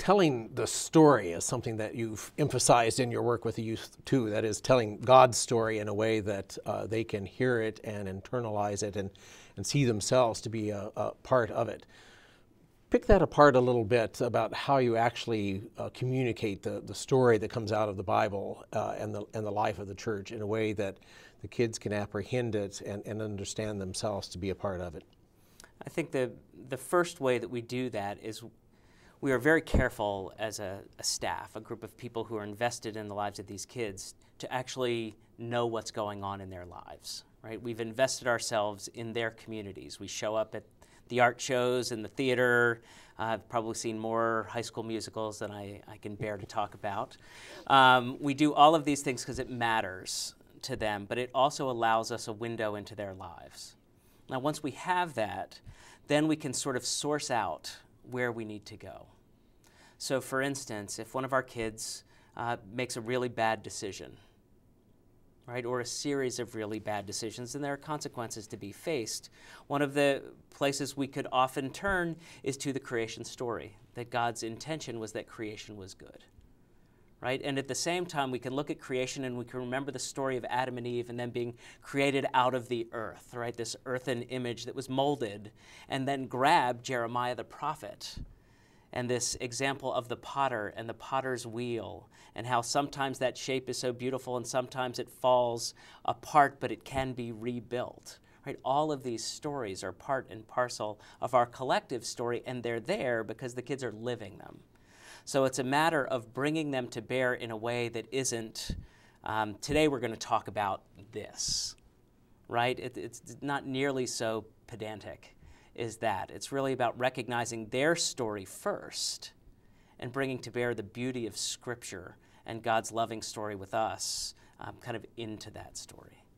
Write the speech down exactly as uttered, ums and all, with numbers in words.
telling the story is something that you've emphasized in your work with the youth too, that is telling God's story in a way that uh, they can hear it and internalize it and, and see themselves to be a, a part of it. Pick that apart a little bit about how you actually uh, communicate the, the story that comes out of the Bible uh, and, the, and the life of the church in a way that the kids can apprehend it and, and understand themselves to be a part of it. I think the, the first way that we do that is we are very careful as a, a staff, a group of people who are invested in the lives of these kids, to actually know what's going on in their lives, right? We've invested ourselves in their communities. We show up at the art shows and the theater. Uh, I've probably seen more High School Musicals than I, I can bear to talk about. Um, we do all of these things because it matters to them, but it also allows us a window into their lives. Now, once we have that, then we can sort of source out where we need to go. So, for instance, if one of our kids uh, makes a really bad decision, right, or a series of really bad decisions, and there are consequences to be faced. One of the places we could often turn is to the creation story, that God's intention was that creation was good, right? And at the same time, we can look at creation and we can remember the story of Adam and Eve and them being created out of the earth, right? This earthen image that was molded and then grabbed Jeremiah the prophet. And this example of the potter and the potter's wheel, and how sometimes that shape is so beautiful and sometimes it falls apart, but it can be rebuilt, right? All of these stories are part and parcel of our collective story, and they're there because the kids are living them. So it's a matter of bringing them to bear in a way that isn't, um, today we're going to talk about this, right? It, it's not nearly so pedantic. Is that it's really about recognizing their story first and bringing to bear the beauty of Scripture and God's loving story with us um, kind of into that story.